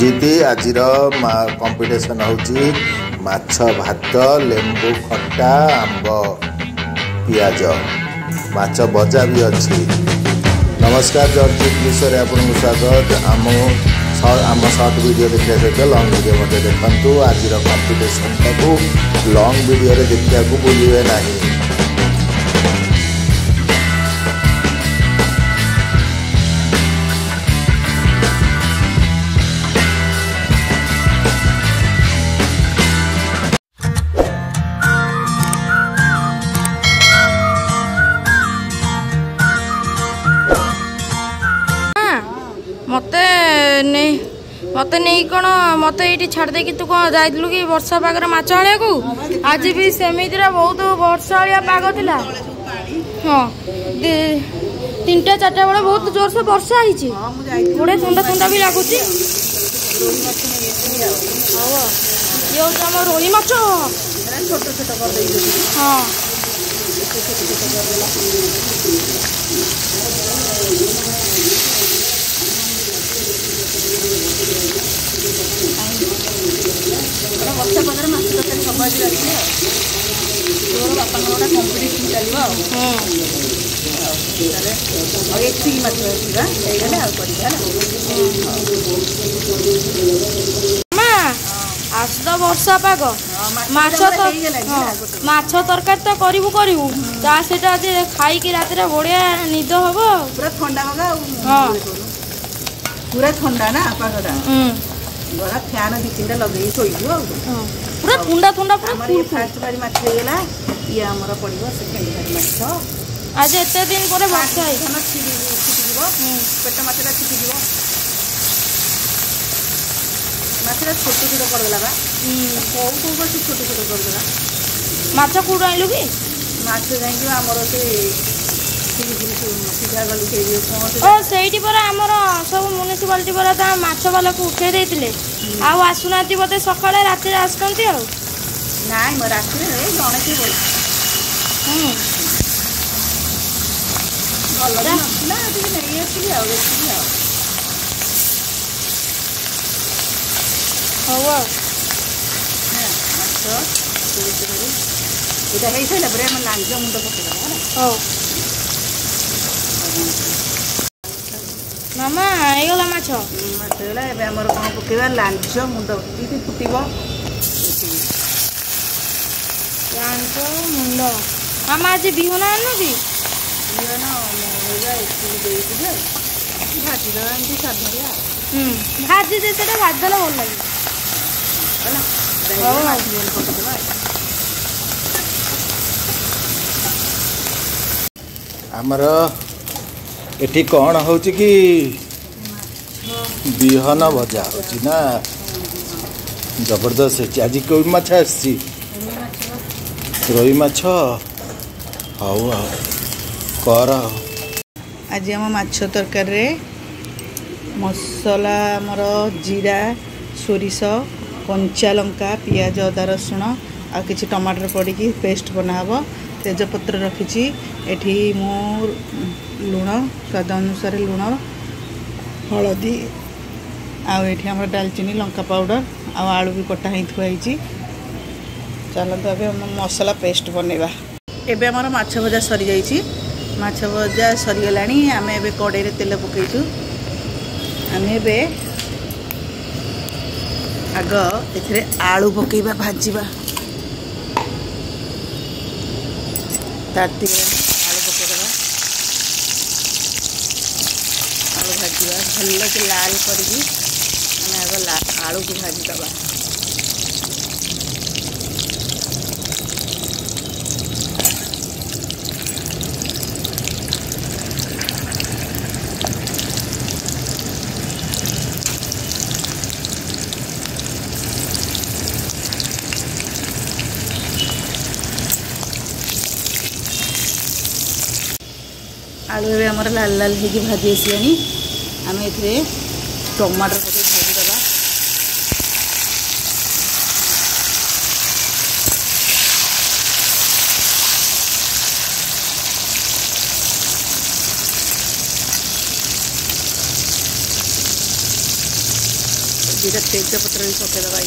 जीती आज कंपिटिशन होछ भात लेंबू खट्टा आंब पिज माछ भजा भी अच्छी। नमस्कार जसजीत विश्व आपन को स्वागत। आम सर्ट वीडियो देखा सहित लंग वीडियो मत देखु। आज कंपिटिशन को लंग वीडियो देखा को भूलिए ना। मत नहीं कौन मत ये छाड़दे कि तू कौन जाइलु कि वर्षा पागर माछ आने को आज भी सेमिति बहुत वर्षा पाग था। हाँ तीन टा चार बेल बहुत जोर से वर्षा हो गोटे ठंडा ठंडा भी लगुच। ये हम रोही माछ छोट छोट। हाँ बर्षा पदार मत तरकारी सब आज रखिए बापा गोटे कंपिटिशन चलो। और एक ही मत आज तो वर्षा पाग माछ तरकारी तो करू करू ता खाई रात बढ़िया निद हम पूरा ठंडा पाग। हाँ पूरा ठंडा ना पागटा बड़ा फैन दी तीन लगे शोजु पूरा ठंडा ठंडा। ये फास्ट बारी माछ होगा ये आम पड़ो सेकेंड बारी माछ आज एत दिन पर वर्षा छिटिजो पेट माछटा छिटिजो माछटा छोट छोट करदेला बा कौ कौ कर छोट छोट करदेला माछ कौट आईलु कि माछ जाइए आमर से सब म्यूनिसिपालिटी पर माछ वाला को उठे देते आसुना बोलते सका रात आसती मुंड पकड़ा मामा आईगला माछ माछला एबे हमर कोन पकेबा लांच मुंड पकी फुटिबो लांच मुंड। मामा जे बिहुना न बि बिहुना मोर जाय इति देइबि जे भाजी दान दि साधरिया भाजी जे सेटा भाजला बोल लागि हला रे भाजी बोल पकेबा। हमर एटी कौन हो कि बिहन भजा हो ना जबरदस्त है। आज कोई माछ आसी रोई माछ हाउ कर आज हम माछ तरकारी मसला आमर जीरा सोरिष कंचा लंका प्याज अदा रसुण आ कि टमाटर पड़ी पेस्ट बनाव तेजपत्र रखी एठी मो लुण स्वाद अनुसार लुण हलदी आठ आम डालचीनी लंका पाउडर आलू भी कटा ही थोड़ी चलत। मसला पेस्ट बनवा एवं आमर माछ भजा सरी जाजा सरीगला आम ए कड़े तेल पकईचु आम आग ए आलू पकईवा भाजवा ताती आलू पकड़ा आलू भाजवा भल कि लाल करी आलू को भाजदे आलू ये आम लाल लाल होगी भाजी आसलानी आम ए टमाटर पकड़ भाजीद जीरा तेज पत्र पके दबाई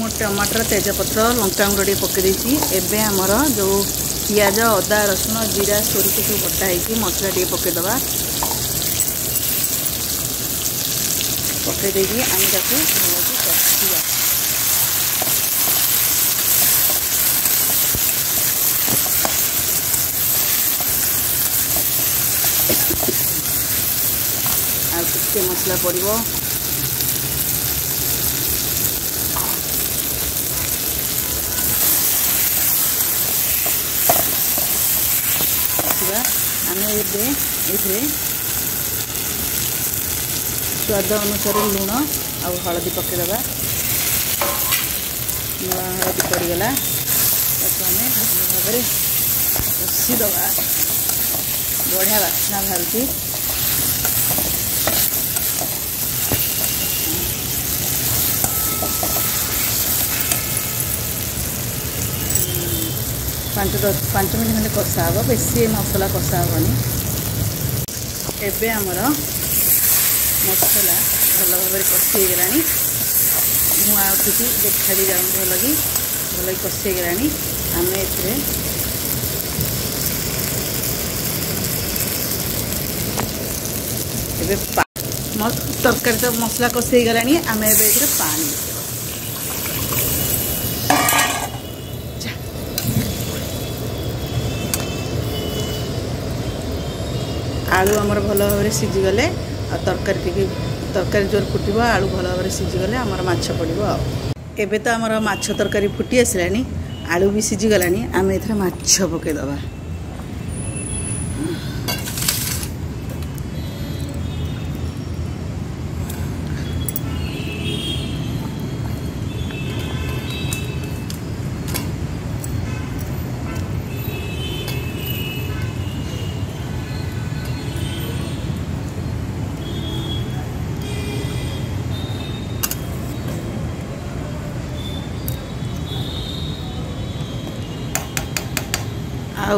मो टमाटर तेजपत्र लंका गुंड पकईदे एवं आमर जो पिज अदा रसुण जीरा सोरिष सब बटाई मसला टे पकईद पकईदे आम ताकू भल कसिया आ मसला पड़ो स्वाद अनुसार लुण आ हलदी पकईदे लुण हलदी पड़गला भाव कषिद बढ़िया बास्ना बाहर पांच मिनट खंडे कषा हे बेसी मसला कषा हेनी एवं आमर मसला भल भाव कषिगला धूआ उठी देखा भी जाऊँ भल कि कषिगला आम ए तरकारी तो मसला कषिगला आम एवं पानी आलू आमर भल भाव सीझीगले आ तरकारी तरकारी जोर फुट आलू भल भाव सीझीगले आमर माछ पड़ो एबे तो आमर माछ तरकारी फुटी आसलानी आलू भी सीझीगला आम एथरे माछ पकेद आउ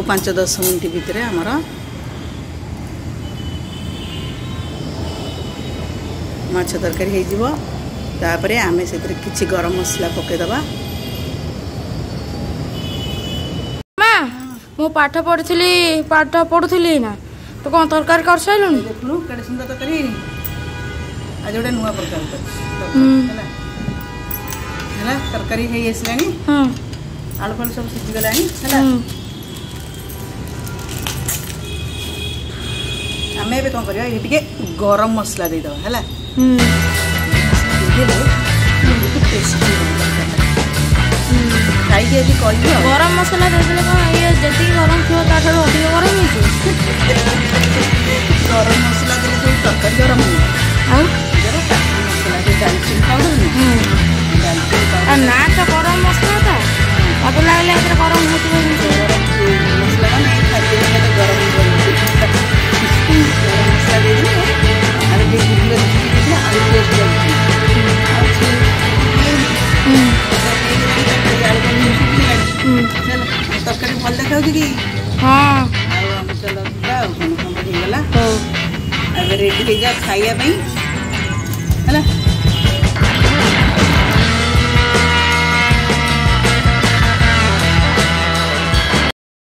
5-10 मिनट भितर आमर माछ तरकारी तापरे आमे से किछि गरम मसला पकेदबा। माँ मो पाठ पढुथिली ना तो कोन तरकारी कर सैलुनी देखलु केडे सुंदर तरकारी आज ओडे नुवा प्रकार हला हला तरकारी हे यसलानी हां आलू फल सब सिझ गलानी हला आम ए कौन कर गरम मसला देद है गरम मसला ये जी गरम थी गरम गरम मसला तरकारी गरम मसला दालचीनी पाउडर ना तो गरम मसला था अब लगे गरम मसला गरम मसला दे तरकारी भल देखा कि मसला रेडी खाइबा है।